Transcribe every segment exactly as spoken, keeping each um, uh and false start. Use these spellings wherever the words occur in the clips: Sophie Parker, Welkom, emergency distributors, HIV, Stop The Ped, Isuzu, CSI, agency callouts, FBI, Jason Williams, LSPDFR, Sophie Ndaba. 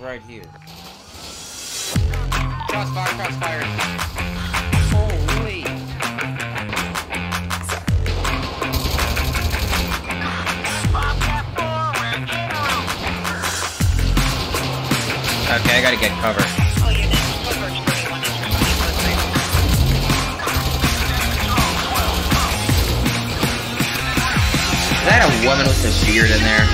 right here. Crossfire, crossfire. Holy. Okay, I gotta get cover. Is that a woman with a beard in there?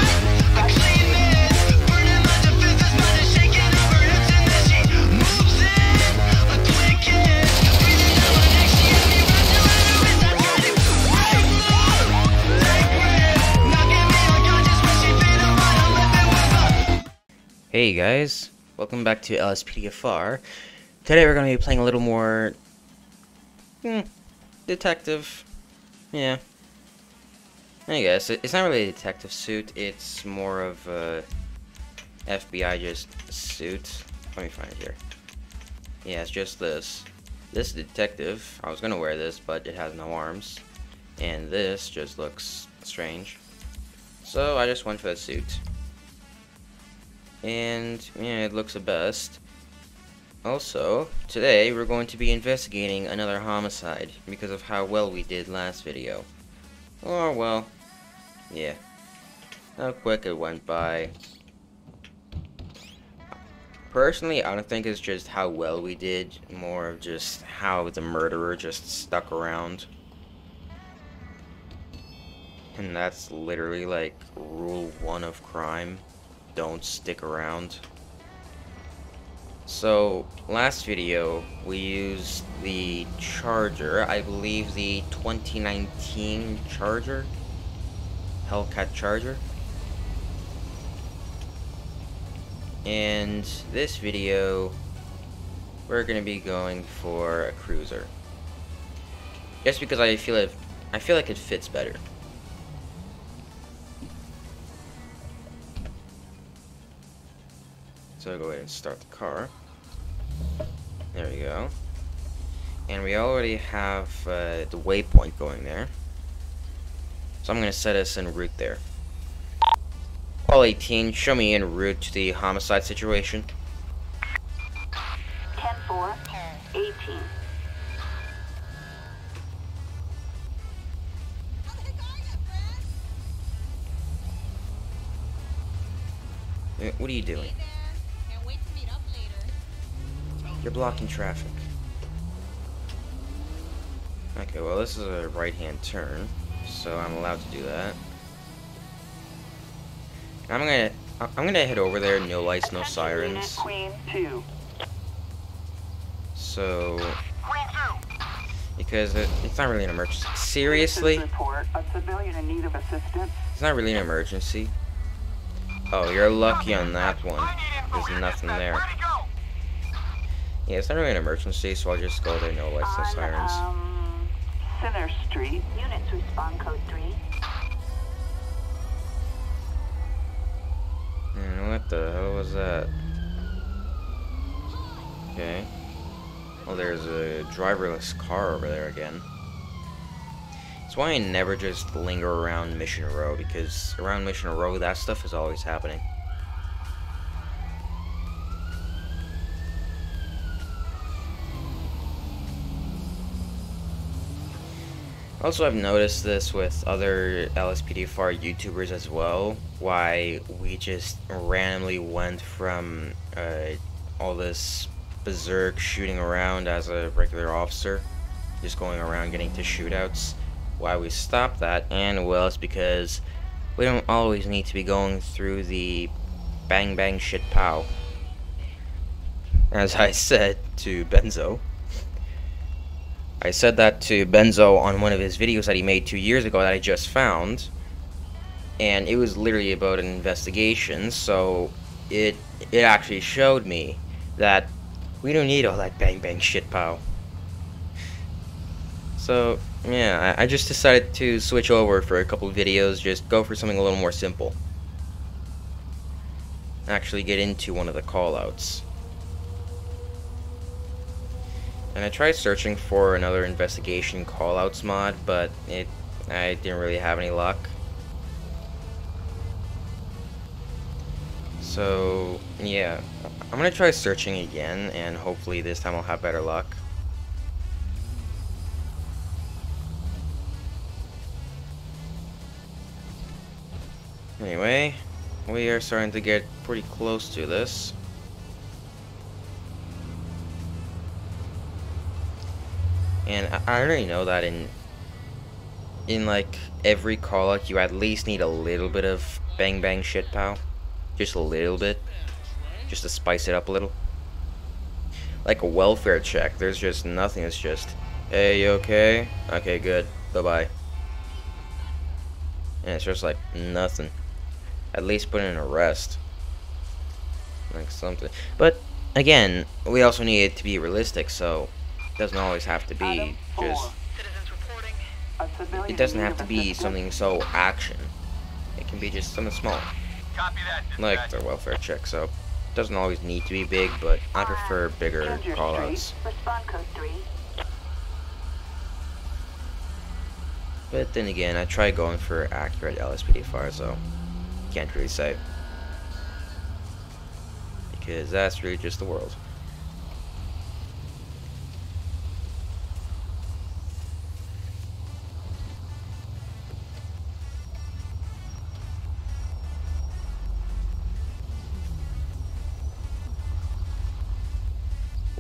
Hey guys, welcome back to L S P D F R. Today we're going to be playing a little more... Hmm, detective. Yeah. I guess it's not really a detective suit, it's more of a F B I just suit. Let me find it here. Yeah, it's just this. This detective, I was gonna wear this, but it has no arms. And this just looks strange. So I just went for the suit. And yeah, it looks the best. Also, today we're going to be investigating another homicide because of how well we did last video. Oh well, yeah, how quick it went by. Personally, I don't think it's just how well we did, more of just how the murderer just stuck around. And that's literally like rule one of crime, don't stick around. So, last video, we used the Charger, I believe the twenty nineteen Charger? Hellcat Charger? And this video, we're gonna be going for a Cruiser. Just because I feel it, I feel like it fits better. So I'll go ahead and start the car. There we go. And we already have uh, the waypoint going there. So I'm going to set us en route there. Call eighteen, show me en route to the homicide situation. ten four, eighteen. What are you doing? You're blocking traffic. Okay, well this is a right-hand turn, so I'm allowed to do that. I'm gonna, I'm gonna head over there. No lights, no sirens. So, because it, it's not really an emergency. Seriously? It's not really an emergency. Oh, you're lucky on that one. There's nothing there. Yeah, it's not really an emergency, so I'll just go there, no lights, no sirens. Um, Center Street. Units respond code three. And what the hell was that? Okay. Well, there's a driverless car over there again. That's why I never just linger around Mission Row, because around Mission Row, that stuff is always happening. Also, I've noticed this with other L S P D F R YouTubers as well, why we just randomly went from uh, all this berserk shooting around as a regular officer, just going around getting to shootouts, why we stopped that, and well, it's because we don't always need to be going through the bang bang shit pow, as I said to Benzo. I said that to Benzo on one of his videos that he made two years ago that I just found, and it was literally about an investigation, so it it actually showed me that we don't need all that bang bang shit pow. So yeah, I, I just decided to switch over for a couple of videos, just go for something a little more simple. Actually get into one of the callouts. And I tried searching for another investigation callouts mod, but it I didn't really have any luck. So yeah, I'm gonna try searching again, and hopefully this time I'll have better luck. Anyway, we are starting to get pretty close to this. And I already know that in in like every callout you at least need a little bit of bang bang shit pal. Just a little bit. Just to spice it up a little. Like a welfare check. There's just nothing. It's just, hey, you okay? Okay, good. Bye-bye. And it's just like nothing. At least put in an arrest. Like something. But again, we also need it to be realistic, so it doesn't always have to be just... It doesn't have to be something so action. It can be just something small. Copy that, like the welfare check, so it doesn't always need to be big, but I prefer bigger callouts. But then again, I try going for accurate L S P D F R, so can't really say. Because that's really just the world.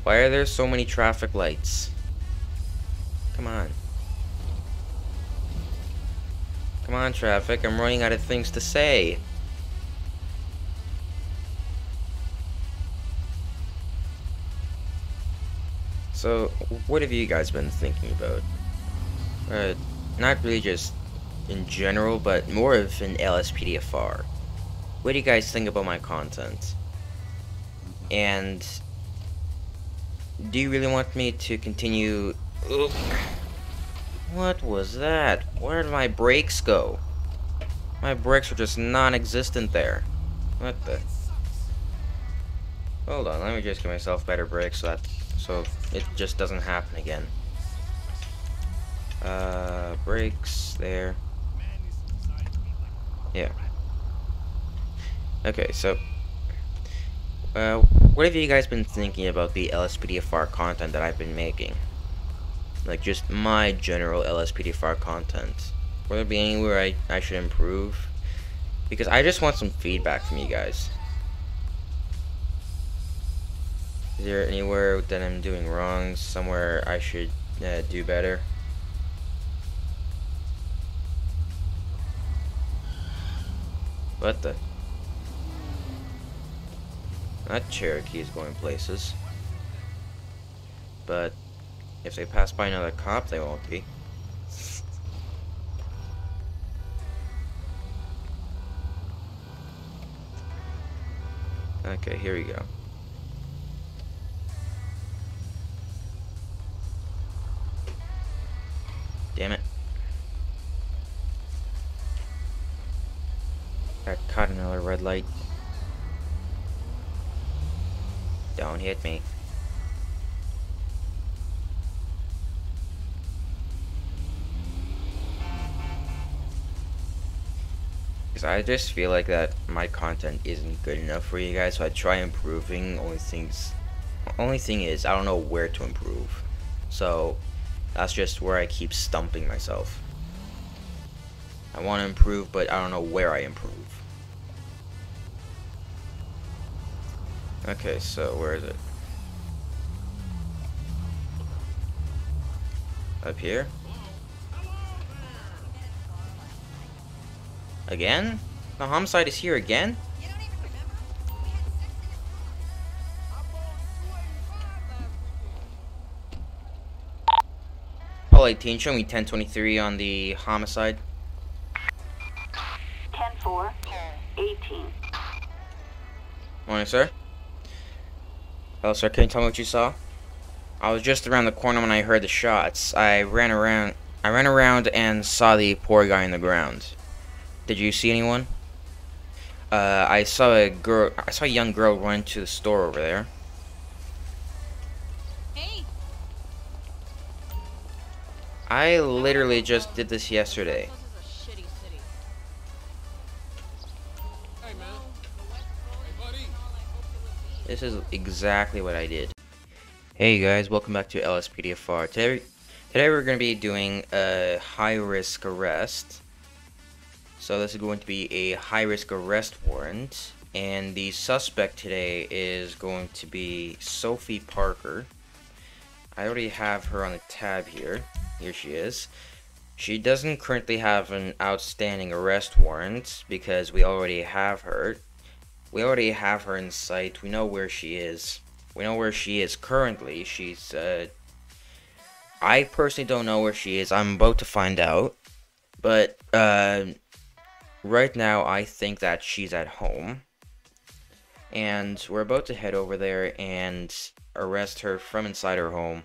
Why are there so many traffic lights? Come on. Come on, traffic. I'm running out of things to say. So, what have you guys been thinking about? Uh, not really just in general, but more of an L S P D F R. What do you guys think about my content? And... do you really want me to continue? Ugh. What was that? Where did my brakes go? My brakes are just non-existent there. What the? Hold on, let me just give myself better brakes so that so it just doesn't happen again. Uh, brakes there. Yeah. Okay, so. Uh, what have you guys been thinking about the L S P D F R content that I've been making? Like, just my general L S P D F R content. Will there be anywhere I, I should improve? Because I just want some feedback from you guys. Is there anywhere that I'm doing wrong? Somewhere I should uh, do better? What the... Not Cherokees going places, but if they pass by another cop, they won't be. Okay, here we go. Damn it. Got caught in another red light. Don't hit me. Because I just feel like that my content isn't good enough for you guys, so I try improving. Only things, only thing is, I don't know where to improve. So that's just where I keep stumping myself. I want to improve, but I don't know where I improve. Okay, so where is it? Up here? Again? The homicide is here again? Paul eighteen, show me ten twenty-three on the homicide. ten four, eighteen. Morning, sir. Hello, sir, can you tell me what you saw? I was just around the corner when I heard the shots. I ran around I ran around and saw the poor guy on the ground. Did you see anyone? Uh I saw a girl I saw a young girl run into the store over there. Hey. I literally just did this yesterday. This is a shitty city. Hey man. This is exactly what I did. Hey guys, welcome back to L S P D F R. Today, today we're going to be doing a high-risk arrest. So this is going to be a high-risk arrest warrant. And the suspect today is going to be Sophie Parker. I already have her on the tab here. Here she is. She doesn't currently have an outstanding arrest warrant because we already have her. We already have her in sight. We know where she is. We know where she is currently. She's, uh... I personally don't know where she is. I'm about to find out. But, uh... right now, I think that she's at home. And we're about to head over there and arrest her from inside her home.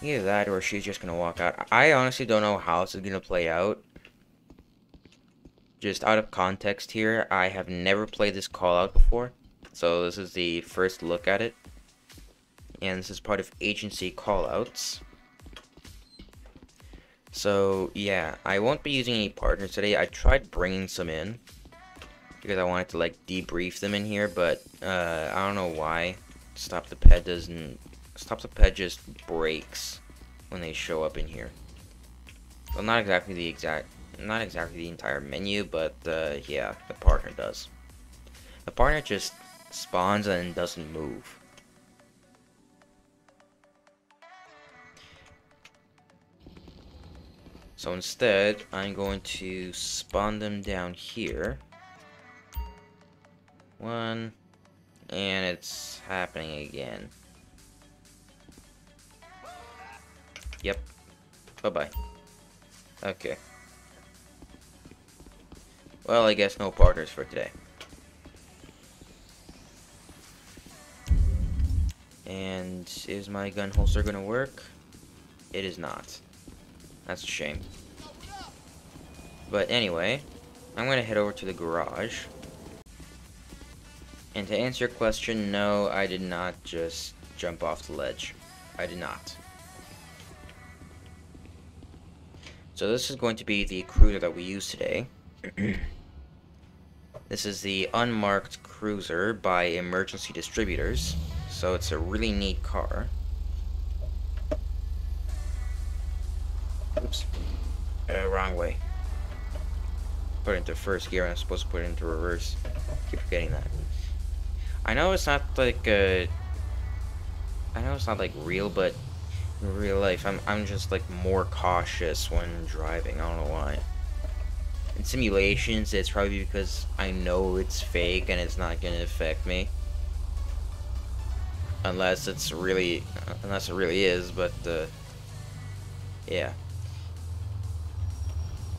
Either that or she's just gonna walk out. I honestly don't know how this is gonna play out. Just out of context here, I have never played this call out before, so this is the first look at it. And this is part of agency callouts. So yeah, I won't be using any partners today. I tried bringing some in because I wanted to like debrief them in here, but uh, I don't know why. Stop the Ped doesn't. Stop the Ped just breaks when they show up in here. Well, not exactly the exact. Not exactly the entire menu, but uh, yeah, the partner does. The partner just spawns and doesn't move. So instead, I'm going to spawn them down here. One, and it's happening again. Yep. Bye-bye. Okay. Well, I guess no partners for today. And is my gun holster gonna work? It is not. That's a shame. But anyway, I'm gonna head over to the garage. And to answer your question, no, I did not just jump off the ledge. I did not. So this is going to be the cruiser that we use today. This is the unmarked cruiser by Emergency Distributors, so it's a really neat car. Oops, uh, wrong way. Put it into first gear, and I'm supposed to put it into reverse. Keep forgetting that. I know it's not like uh, I know it's not like real, but in real life, I'm I'm just like more cautious when driving. I don't know why. In simulations, it's probably because I know it's fake and it's not going to affect me. Unless it's really, unless it really is, but, uh, yeah.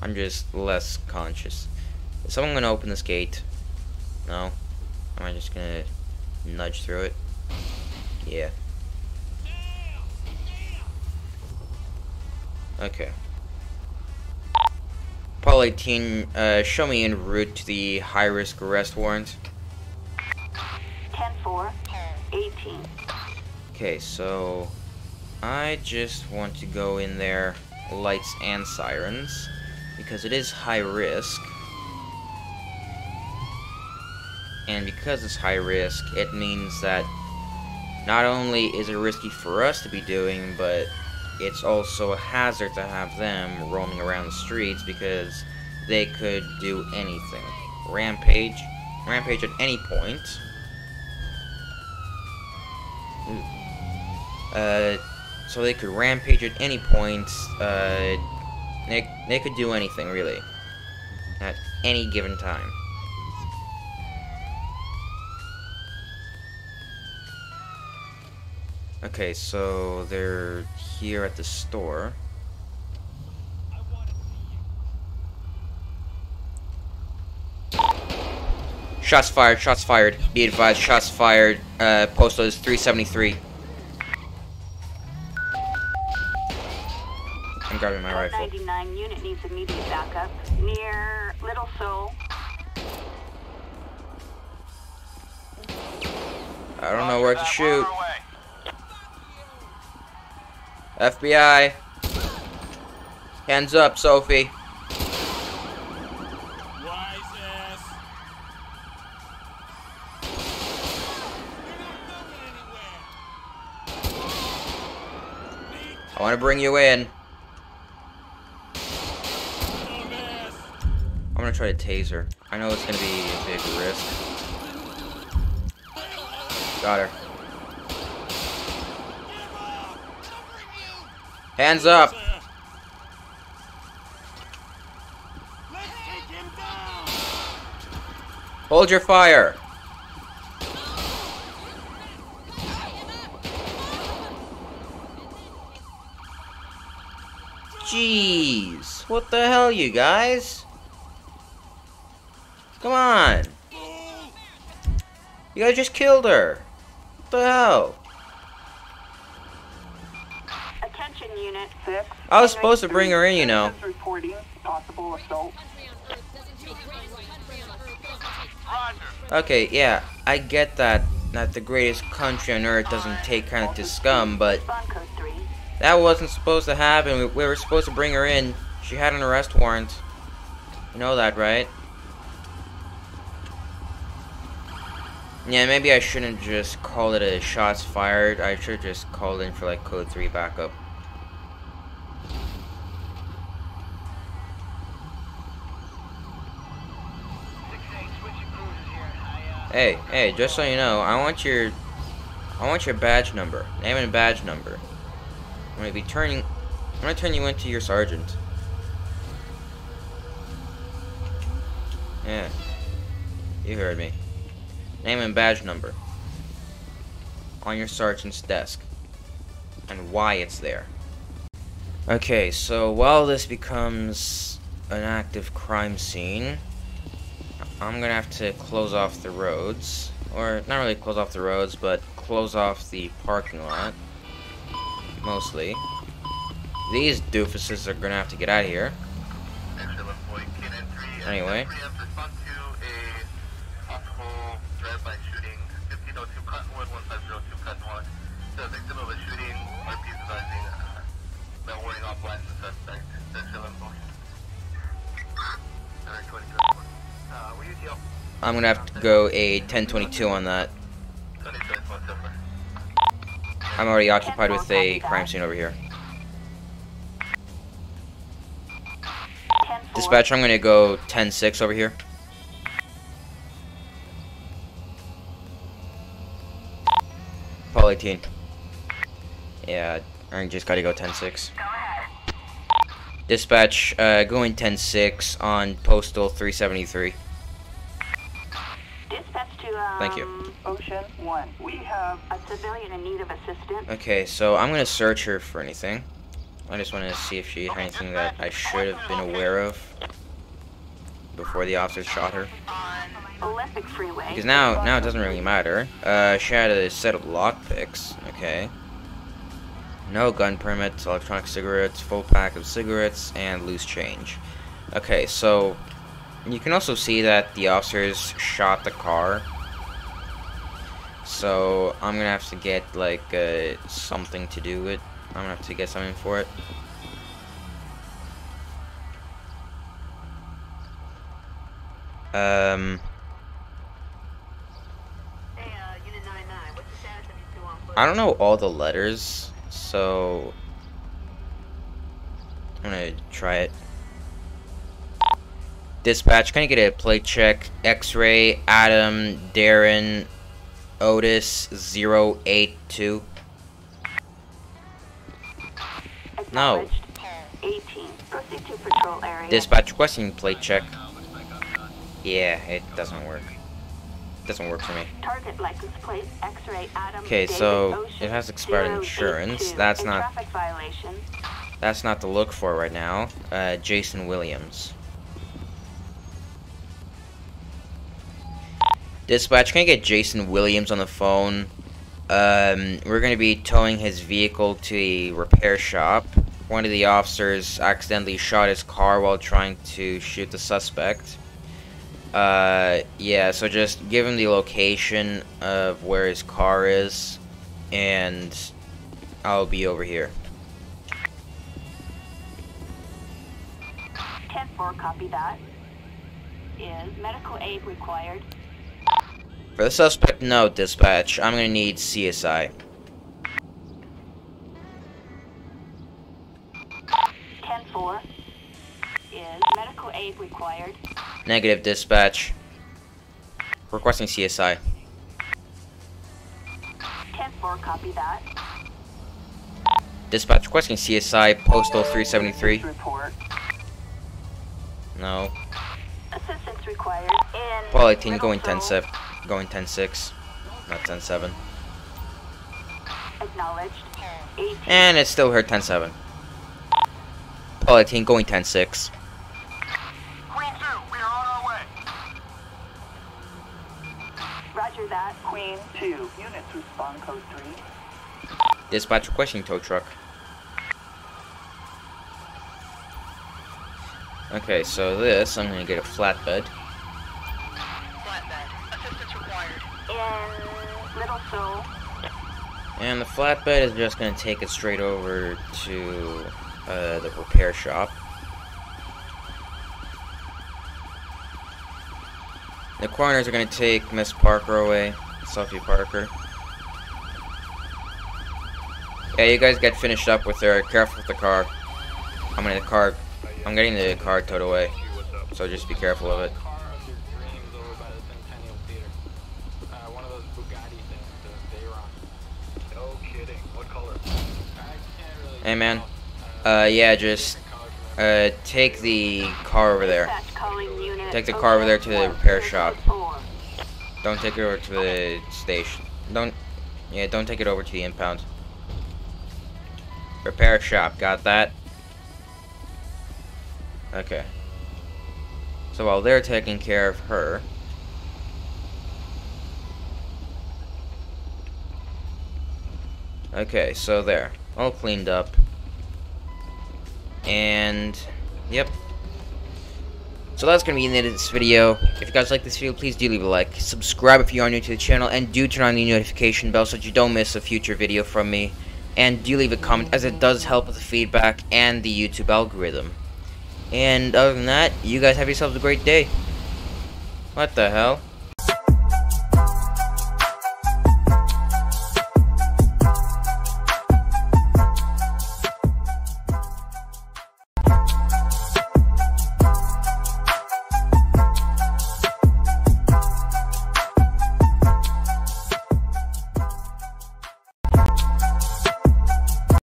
I'm just less conscious. Is someone going to open this gate? No? Am I just going to nudge through it? Yeah. Okay. Paul eighteen, uh, show me en route to the high-risk arrest warrant. ten four, eighteen. Okay, so I just want to go in there, lights and sirens, because it is high risk. And because it's high risk, it means that not only is it risky for us to be doing, but it's also a hazard to have them roaming around the streets because they could do anything. Rampage. Rampage at any point. Uh, so they could rampage at any point. Uh, they, they could do anything, really. At any given time. Okay, so they're here at the store. I want to see you. Shots fired, shots fired. Be advised, shots fired. Uh, postal is three seventy-three. I'm grabbing my rifle. ninety-nine unit needs immediate backup near Little Soul. I don't know where to shoot. F B I, hands up, Sophie. Rises. I want to bring you in. I'm going to try to taser. I know it's going to be a big risk. Got her. Hands up! Hold your fire! Jeez! What the hell, you guys? Come on! You guys just killed her! What the hell? Attention, unit six. I was supposed to bring her in, you know. Okay, yeah, I get that that the greatest country on earth doesn't take kind of to scum, but that wasn't supposed to happen. We, we were supposed to bring her in. She had an arrest warrant. You know that, right? Yeah, maybe I shouldn't just call it a shots fired. I should just call in for like code three backup. Hey, hey, just so you know, I want your, I want your badge number, name and badge number. I'm gonna be turning, I'm gonna turn you into your sergeant. Yeah, you heard me. Name and badge number on your sergeant's desk, and why it's there. Okay, so while this becomes an active crime scene, I'm gonna have to close off the roads, or not really close off the roads, but close off the parking lot, mostly. These doofuses are gonna have to get out of here. Anyway. I'm gonna have to go a ten twenty-two on that. I'm already occupied with a crime scene over here. Dispatch, I'm gonna go ten six over here. Paul eighteen. Yeah, I just gotta go ten six. Dispatch, uh, going ten six on postal three seventy-three. Thank you. Ocean one. We have a civilian in need of assistance. Okay, so I'm gonna search her for anything. I just wanna see if she had anything that I should have been aware of before the officer shot her. Olympic Freeway. Because now, now it doesn't really matter. Uh, she had a set of lockpicks. Okay. No gun permits, electronic cigarettes, full pack of cigarettes, and loose change. Okay, so you can also see that the officers shot the car. So I'm gonna have to get like uh, something to do with. I'm gonna have to get something for it. Um. I don't know all the letters, so I'm gonna try it. Dispatch, can I get a plate check? X-ray, Adam, Darren. Otis zero eight two. No. Dispatch requesting plate check. Yeah, it doesn't work. Doesn't work for me. Okay, so it has expired insurance. That's not. That's not to look for right now. Uh, Jason Williams. Dispatch, can I get Jason Williams on the phone? Um, we're going to be towing his vehicle to a repair shop. One of the officers accidentally shot his car while trying to shoot the suspect. Uh, yeah, so just give him the location of where his car is, and I'll be over here. ten four, copy that. Is medical aid required? For the suspect, no, dispatch. I'm gonna need C S I. Negative, dispatch. Requesting C S I. ten four, copy that. Dispatch requesting C S I, postal three seventy-three. Report. No. Assistance required. And well, eighteen, going ten seven. Going ten six. Not ten seven. Acknowledged. eighteen. And it's still here ten seven. Apollo eighteen going ten six. Queen two, we are on our way. Roger that, Queen two. Units respond code three. Dispatch requesting tow truck. Okay, so this, I'm gonna get a flatbed. Flatbed. Assistance required. And little soul. And the flatbed is just going to take it straight over to uh, the repair shop. The coroners are going to take Miss Parker away, Sophie Parker. Yeah, you guys get finished up with her. Careful with the car. I'm gonna the car. I'm getting the car towed away, so just be careful of it. Hey man, uh, yeah, just, uh, take the car over there. Take the car over there to the repair shop. Don't take it over to the station. Don't, yeah, don't take it over to the impound. Repair shop, got that? Okay. So while they're taking care of her, okay, so there. All cleaned up. And yep. So that's going to be the end of this video. If you guys like this video, please do leave a like. Subscribe if you are new to the channel. And do turn on the notification bell so that you don't miss a future video from me. And do leave a comment, as it does help with the feedback and the YouTube algorithm. And other than that, you guys have yourselves a great day. What the hell?